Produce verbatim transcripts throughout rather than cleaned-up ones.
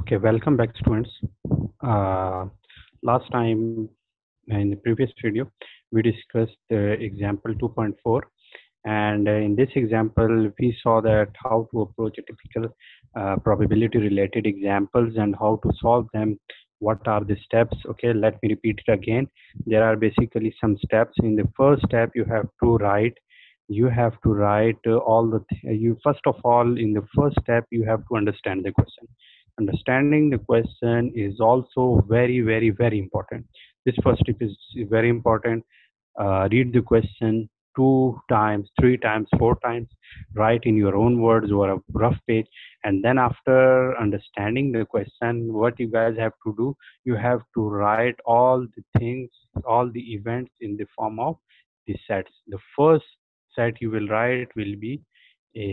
Okay, welcome back, students. Uh, last time in the previous video, we discussed the uh, example two point four, and uh, in this example, we saw that how to approach a typical uh, probability-related examples and how to solve them. What are the steps? Okay, let me repeat it again. There are basically some steps. In the first step, you have to write. You have to write uh, all the. Th you first of all, in the first step, you have to understand the question. Understanding the question is also very, very, very important. This first step is very important. Uh, read the question two times, three times, four times. Write in your own words or a rough page. And then after understanding the question, what you guys have to do, you have to write all the things, all the events in the form of the sets. The first set you will write will be a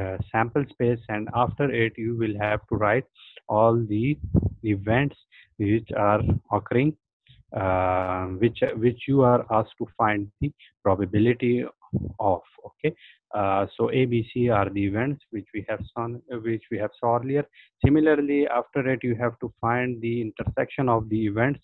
uh, sample space, and after it you will have to write all the events which are occurring, uh, which which you are asked to find the probability of. Okay, uh, so A, B, C are the events which we have seen, which we have saw earlier. Similarly, after it you have to find the intersection of the events,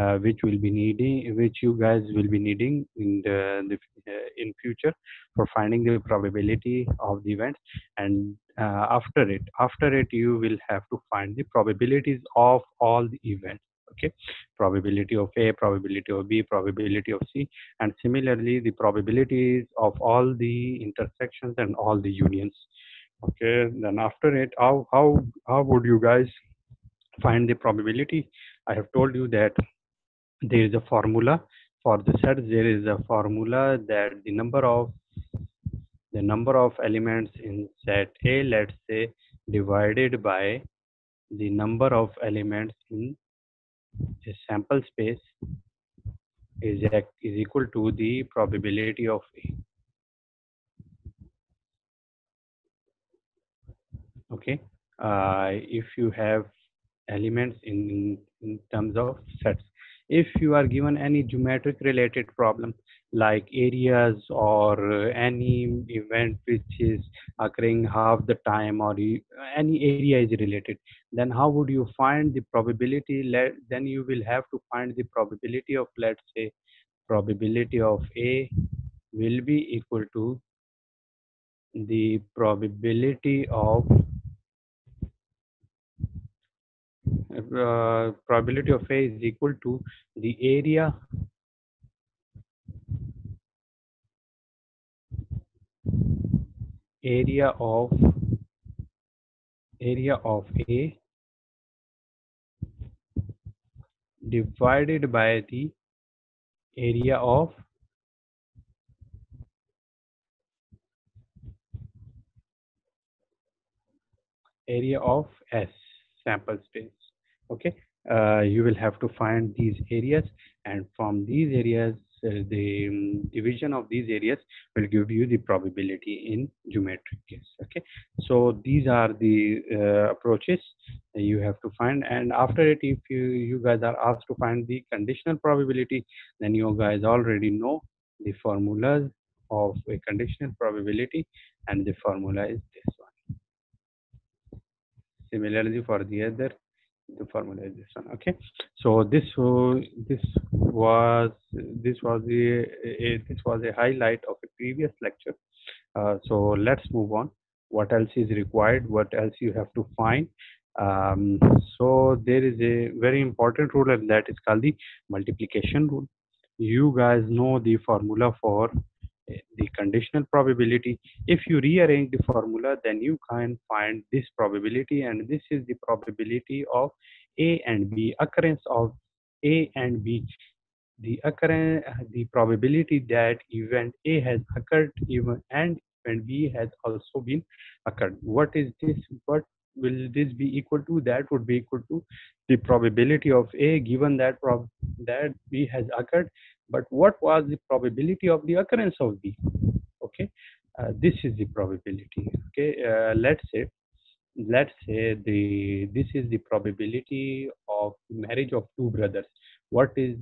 uh, which will be needing, which you guys will be needing in the, the uh, in future for finding the probability of the events. And uh, after it, after it you will have to find the probabilities of all the events. Okay, probability of A, probability of B, probability of C, and similarly the probabilities of all the intersections and all the unions. Okay, then after it, how how how would you guys find the probability? I have told you that there is a formula for the sets. There is a formula that the number of the number of elements in set A, let's say, divided by the number of elements in a sample space is is equal to the probability of A. Okay, uh, if you have elements in, in terms of sets. If you are given any geometric related problem like areas or any event which is occurring half the time or you, any area is related, then how would you find the probability? Let, then you will have to find the probability of, let's say, probability of A will be equal to the probability of Uh, probability of A is equal to the area area of area of A divided by the area of area of S, sample space. Okay, uh, you will have to find these areas, and from these areas, uh, the um, division of these areas will give you the probability in geometric case. Okay, so these are the uh, approaches you have to find, and after it, if you, you guys are asked to find the conditional probability, then you guys already know the formulas of a conditional probability, and the formula is this one. Similarly, for the other, the formula is this one. Okay, so this uh, this was this was the uh, this was a highlight of a previous lecture. Uh, so let's move on. What else is required? What else you have to find? Um, so there is a very important rule, and that is called the multiplication rule. You guys know the formula for the conditional probability. If you rearrange the formula, then you can find this probability, and this is the probability of A and B, occurrence of A and B, the occurrence, the probability that event A has occurred even and event B has also been occurred. What is this? What will this be equal to? That would be equal to the probability of A given that prob that B has occurred. But what was the probability of the occurrence of B? Okay, uh, this is the probability. Okay, uh, let's say, let's say the this is the probability of marriage of two brothers. What is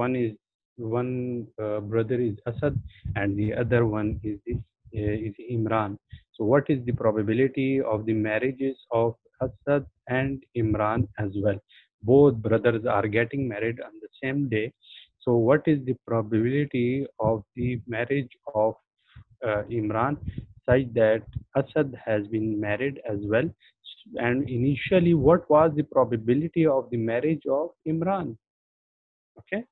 one is one uh, brother is Asad and the other one is this uh, is Imran. So what is the probability of the marriages of Asad and Imran as well? Both brothers are getting married on the same day. So what is the probability of the marriage of uh, Imran, such that Asad has been married as well? And initially, what was the probability of the marriage of Imran? Okay,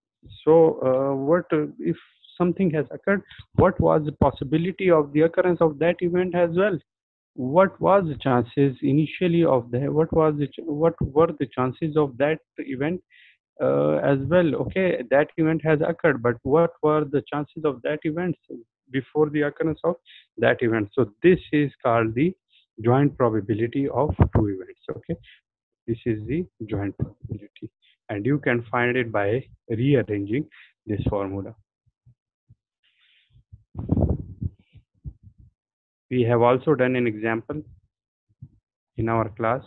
so uh, what uh, if something has occurred, what was the possibility of the occurrence of that event as well? What was the chances initially of the, what was the, what were the chances of that event uh, as well? Okay, that event has occurred, but what were the chances of that event before the occurrence of that event? So this is called the joint probability of two events. Okay, this is the joint probability, and you can find it by rearranging this formula. We have also done an example in our class.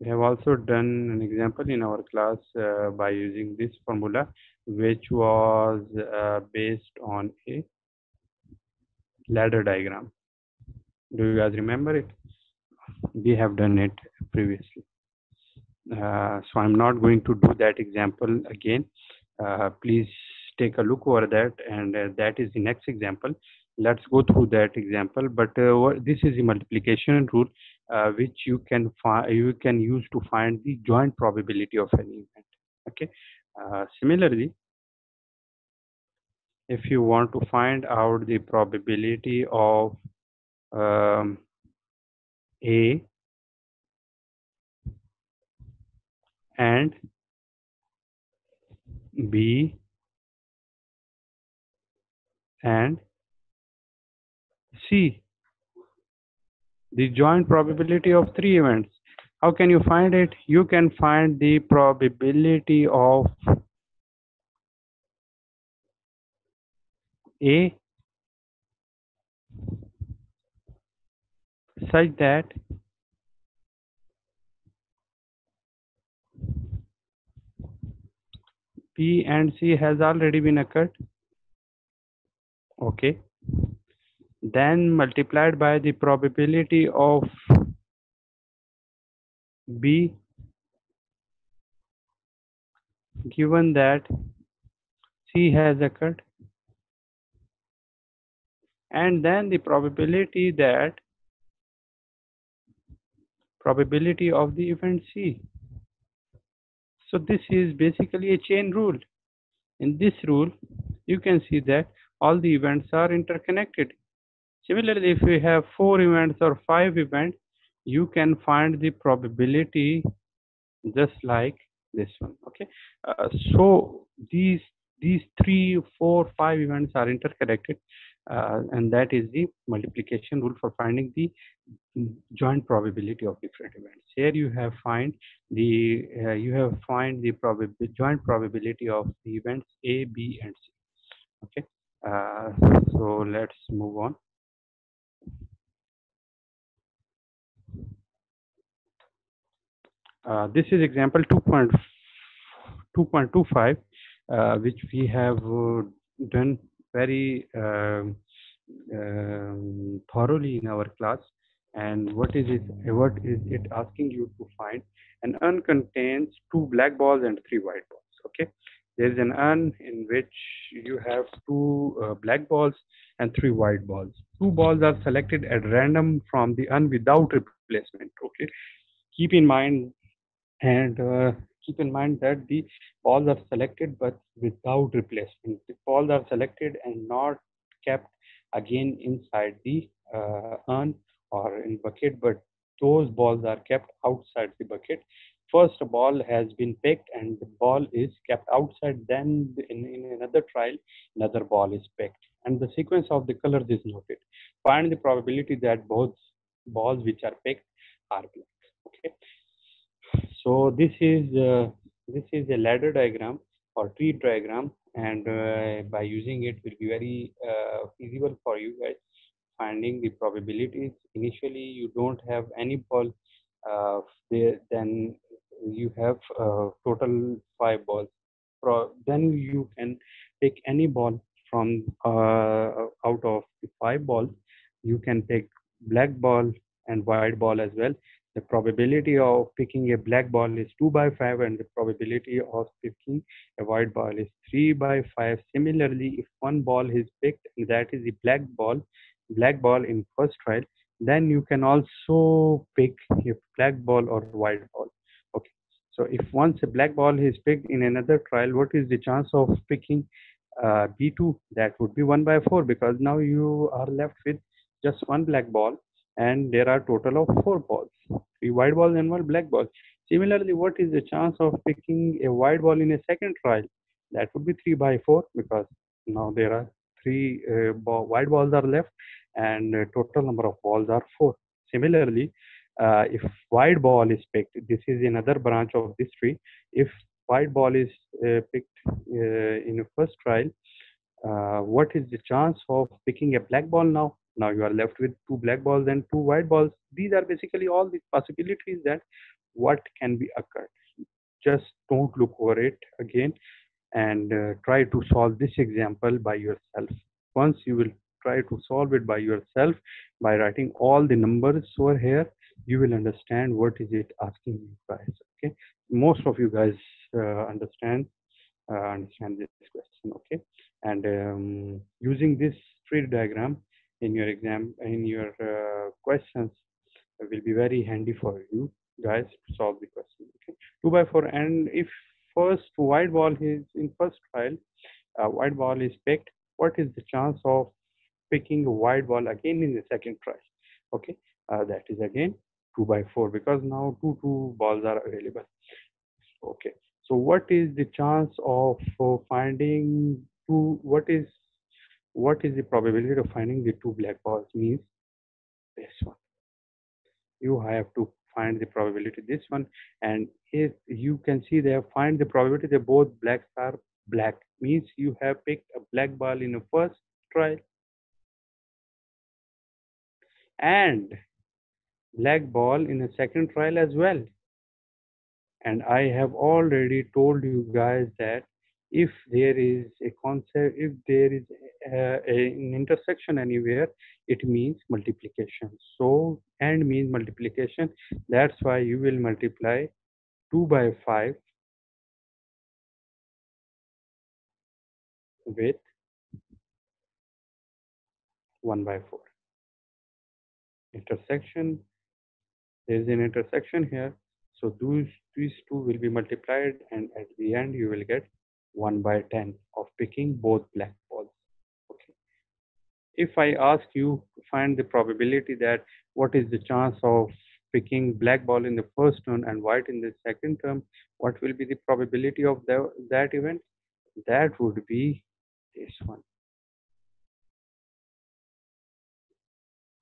We have also done an example in our class uh, by using this formula, which was uh, based on a ladder diagram. Do you guys remember it? We have done it previously. Uh, so I'm not going to do that example again. Uh, please take a look over that, and uh, that is the next example. Let's go through that example. But uh, this is the multiplication rule uh, which you can you can use to find the joint probability of an event. Okay. Uh, similarly, if you want to find out the probability of um, A and B and C, the joint probability of three events, how can you find it? You can find the probability of A such that B and C has already been occurred. Okay, then multiplied by the probability of B, given that C has occurred, and then the probability that probability of the event C. So this is basically a chain rule. In this rule, you can see that all the events are interconnected. Similarly, if we have four events or five events, you can find the probability just like this one. Okay, uh, so these these three, four, five events are interconnected, uh, and that is the multiplication rule for finding the joint probability of different events. Here you have find the uh, you have find the probability joint probability of the events A, B, and C. Okay. Uh, so let's move on. Uh, this is example two point two five, uh, which we have uh, done very uh, um, thoroughly in our class. And what is it? What is it asking you to find? An urn contains two black balls and three white balls. Okay. There is an urn in which you have two uh, black balls and three white balls. Two balls are selected at random from the urn without replacement. Okay, keep in mind and uh, keep in mind that the balls are selected but without replacement. The balls are selected and not kept again inside the uh, urn or in bucket, but those balls are kept outside the bucket. First ball has been picked and the ball is kept outside, then in, in another trial another ball is picked, and the sequence of the colors is noted. Find the probability that both balls which are picked are black. Okay, so this is uh, this is a ladder diagram or tree diagram, and uh, by using it will be very uh, feasible for you guys finding the probabilities. Initially you don't have any ball, uh, there, then you have uh, total five balls. Then you can take any ball from uh, out of the five balls. You can take black ball and white ball as well. The probability of picking a black ball is two by five, and the probability of picking a white ball is three by five. Similarly, if one ball is picked, and that is the black ball, black ball in first trial, then you can also pick a black ball or white ball. Okay. So if once a black ball is picked in another trial, what is the chance of picking uh, B two? That would be one by four, because now you are left with just one black ball, and there are total of four balls, three white balls and one black ball. Similarly, what is the chance of picking a white ball in a second trial? That would be three by four, because now there are three uh, ball, white balls are left, and uh, total number of balls are four. Similarly, uh, if white ball is picked, this is another branch of this tree. If white ball is uh, picked uh, in the first trial, uh, what is the chance of picking a black ball now? Now you are left with two black balls and two white balls. These are basically all the possibilities that what can be occurred. Just don't look over it again, and uh, try to solve this example by yourself. Once you will try to solve it by yourself by writing all the numbers over here, you will understand what is it asking you guys. Okay, most of you guys uh, understand uh, understand this question. Okay, and um, using this tree diagram in your exam, in your uh, questions, it will be very handy for you guys to solve the question. Okay, two by four, and if first white ball is in first trial, uh, white ball is picked, what is the chance of picking a white ball again in the second trial? Okay, uh, that is again two by four, because now two two balls are available. Okay, so what is the chance of uh, finding two, what is what is the probability of finding the two black balls? Means this one. You have to find the probability this one, and if you can see there, find the probability that both blacks are black. Means you have picked a black ball in the first trial and black ball in the second trial as well. And I have already told you guys that if there is a concept, if there is a, a, an intersection anywhere, it means multiplication. So, and means multiplication. That's why you will multiply two by five with one by four. Intersection. There is an intersection here. So those, these two will be multiplied, and at the end you will get one by ten of picking both black balls. Okay. If I ask you to find the probability that what is the chance of picking black ball in the first term and white in the second term, what will be the probability of the, that event? That would be this one.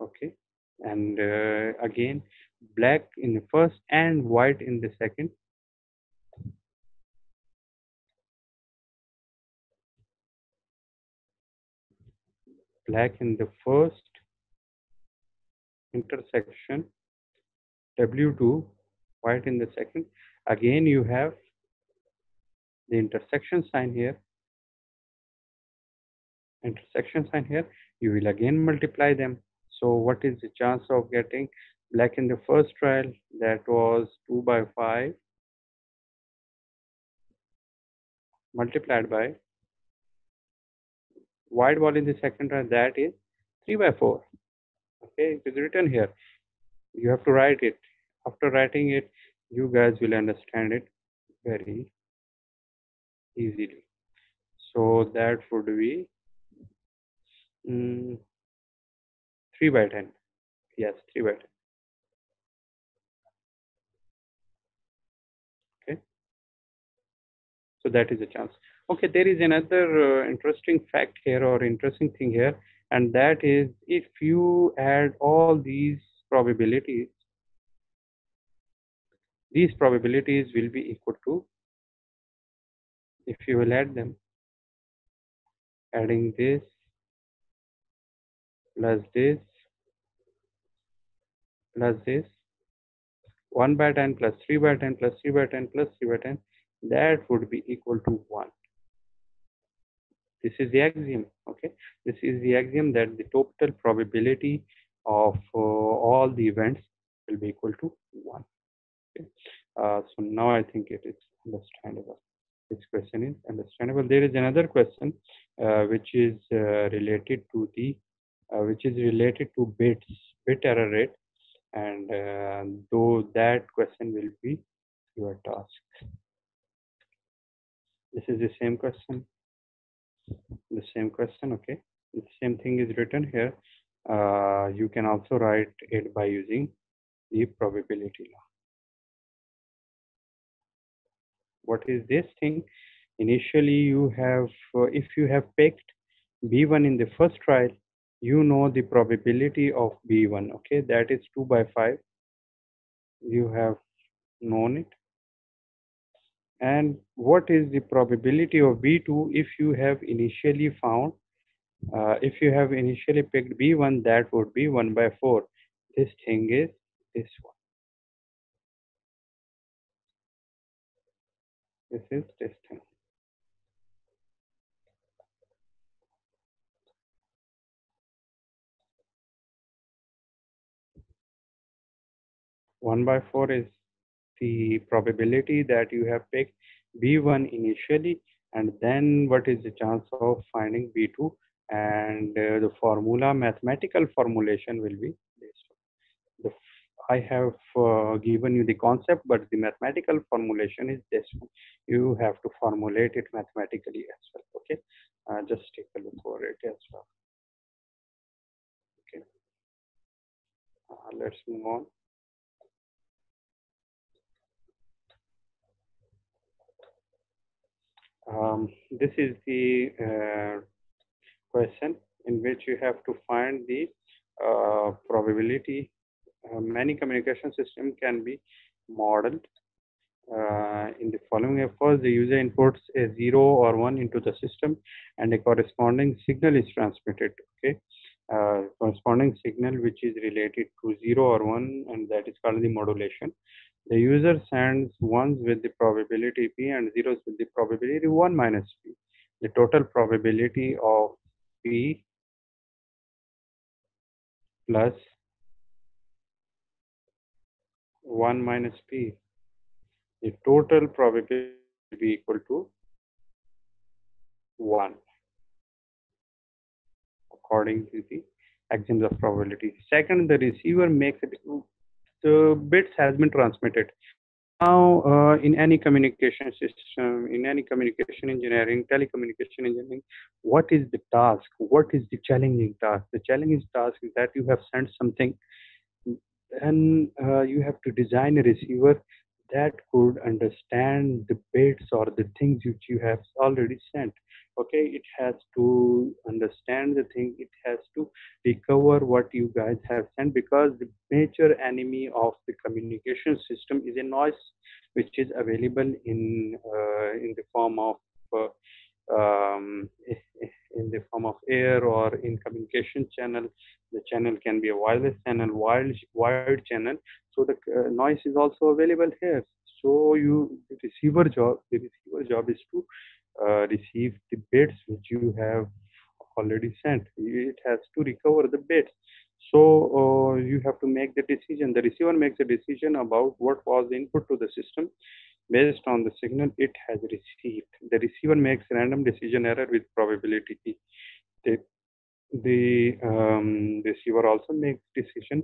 Okay. And uh, again, black in the first and white in the second. Black in the first intersection, W two, white in the second. Again, you have the intersection sign here. Intersection sign here. You will again multiply them. So what is the chance of getting black in the first trial? That was two by five multiplied by white ball in the second trial, that is three by four. Okay, it is written here. You have to write it. After writing it, you guys will understand it very easily. So that would be um, three by ten. Yes, three by ten. Okay. So that is the chance. Okay, there is another uh, interesting fact here, or interesting thing here, and that is if you add all these probabilities, these probabilities will be equal to, if you will add them, adding this plus this plus this one by ten plus three by ten plus three by ten plus three by ten, that would be equal to one. This is the axiom. Okay, this is the axiom that the total probability of uh, all the events will be equal to one. Okay. Uh, so now I think it is understandable. This question is understandable. There is another question uh, which is uh, related to the uh, which is related to bits bit error rate, and uh, though that question will be your task. This is the same question. The same question. Okay, the same thing is written here. Uh, you can also write it by using the probability law. What is this thing? Initially, you have uh, if you have picked B one in the first trial, you know the probability of B one. Okay, that is two by five. You have known it. And what is the probability of B two if you have initially found, uh, if you have initially picked B one, that would be one by four. This thing is this one. This is this thing. one by four is the probability that you have picked B one initially, and then what is the chance of finding B two, and uh, the formula, mathematical formulation will be this one. The, I have uh, given you the concept, but the mathematical formulation is this one. You have to formulate it mathematically as well. Okay, uh, just take a look over it as well. Okay, uh, let's move on. Um, this is the uh, question in which you have to find the uh, probability. Uh, many communication systems can be modeled uh, in the following. First, the user inputs a zero or one into the system, and a corresponding signal is transmitted. Okay, uh, corresponding signal which is related to zero or one, and that is called the modulation. The user sends ones with the probability P and zeros with the probability one minus P. The total probability of P plus one minus P. The total probability will be equal to one, according to the axioms of probability. Second, the receiver makes it. The bits has been transmitted. Now, uh, in any communication system, in any communication engineering, telecommunication engineering, what is the task? What is the challenging task? The challenging task is that you have sent something, and uh, you have to design a receiver that could understand the bits or the things which you have already sent. Okay, it has to understand the thing, it has to recover what you guys have sent, because the major enemy of the communication system is a noise which is available in uh, in the form of uh, um, in the form of air or in communication channel. The channel can be a wireless channel, wired wired channel. So the uh, noise is also available here. So you the receiver job the receiver job is to Uh, receive the bits which you have already sent. It has to recover the bits. So uh, you have to make the decision. The receiver makes a decision about what was the input to the system based on the signal it has received. The receiver makes random decision error with probability P. The, the um, receiver also makes decision,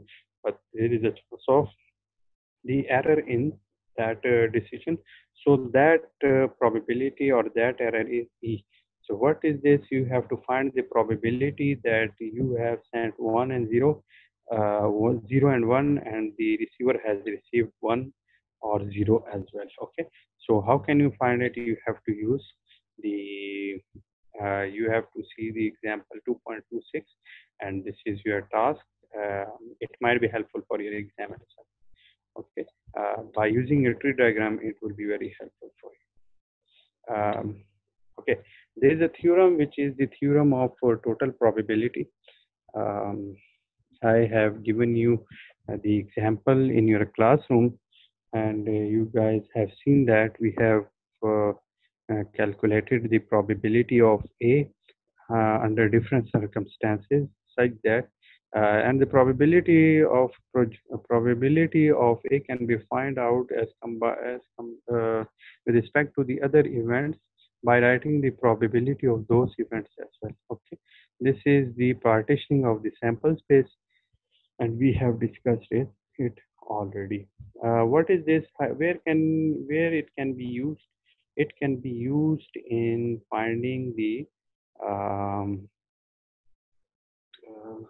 but there is a chance of the error in that uh, decision. So that uh, probability or that error is E. So what is this? You have to find the probability that you have sent one and zero, uh, one, zero and one, and the receiver has received one or zero as well. Okay. So how can you find it? You have to use the. Uh, you have to see the example two point two six, and this is your task. Uh, it might be helpful for your examination. Okay, uh, by using a tree diagram, it will be very helpful for you. Um, okay, there is a theorem which is the theorem of uh, total probability. Um, I have given you uh, the example in your classroom. and uh, you guys have seen that we have uh, uh, calculated the probability of A uh, under different circumstances such that uh, and the probability of probability of A can be found out as, as uh, with respect to the other events by writing the probability of those events as well. Okay, this is the partitioning of the sample space, and we have discussed it, it already. Uh, what is this? Where can where it can be used? It can be used in finding the um, uh,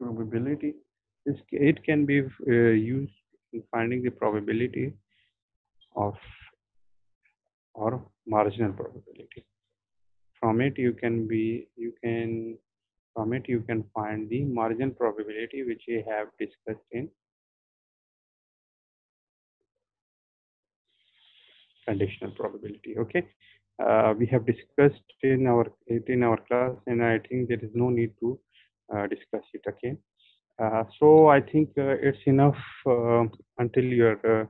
probability. This, it can be uh, used in finding the probability of or marginal probability. From it you can be you can from it you can find the marginal probability, which we have discussed in conditional probability. Okay, uh, we have discussed in our in our class, and I think there is no need to uh, discuss it again. Uh, so I think uh, it's enough uh, until your uh,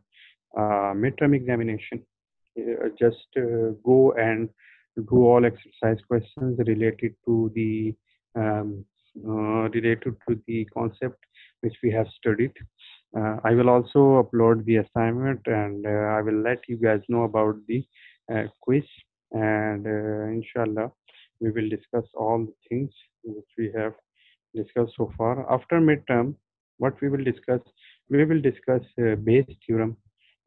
uh, midterm examination. Uh, just uh, go and do all exercise questions related to the um, uh, related to the concept which we have studied. Uh, I will also upload the assignment, and uh, I will let you guys know about the uh, quiz, and uh, inshallah we will discuss all the things which we have discussed so far. After midterm, what we will discuss, we will discuss uh, Bayes theorem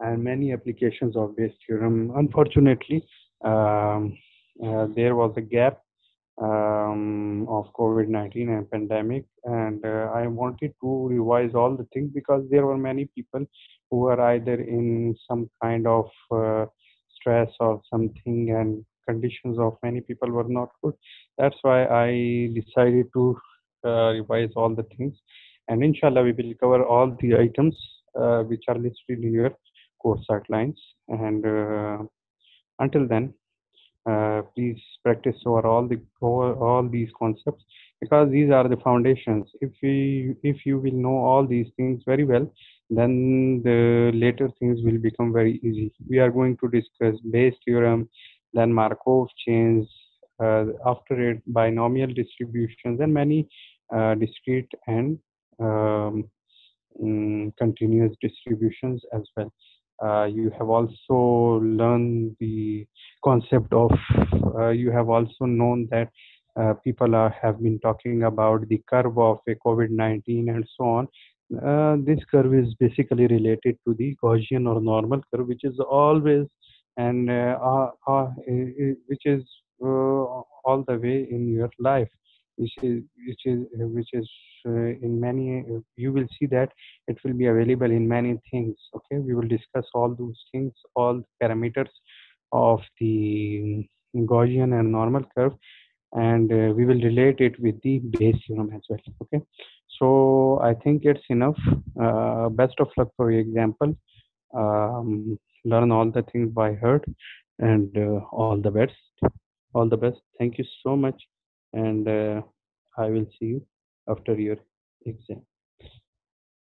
and many applications of Bayes theorem. Unfortunately, um, uh, there was a gap um, of COVID nineteen and pandemic, and uh, I wanted to revise all the things because there were many people who were either in some kind of uh, stress or something, and conditions of many people were not good. That's why I decided to uh, revise all the things, and inshallah we will cover all the items uh, which are listed here. Course outlines, and uh, until then uh, please practice over all the over all these concepts, because these are the foundations. If we if you will know all these things very well, then the later things will become very easy. We are going to discuss Bayes theorem, then Markov chains, uh, after it binomial distributions, and many uh, discrete and um, um, continuous distributions as well. Uh, you have also learned the concept of uh, you have also known that uh, people are, have been talking about the curve of a COVID nineteen and so on. Uh, this curve is basically related to the Gaussian or normal curve, which is always and uh, uh, uh, which is uh, all the way in your life, which is which is which is uh, in many uh, you will see that it will be available in many things. Okay, we will discuss all those things, all parameters of the Gaussian and normal curve, and uh, we will relate it with the Bayes theorem as well. Okay, so I think it's enough. Uh, best of luck for your example. Um, learn all the things by heart, and uh, all the best all the best thank you so much. And uh, I will see you after your exam.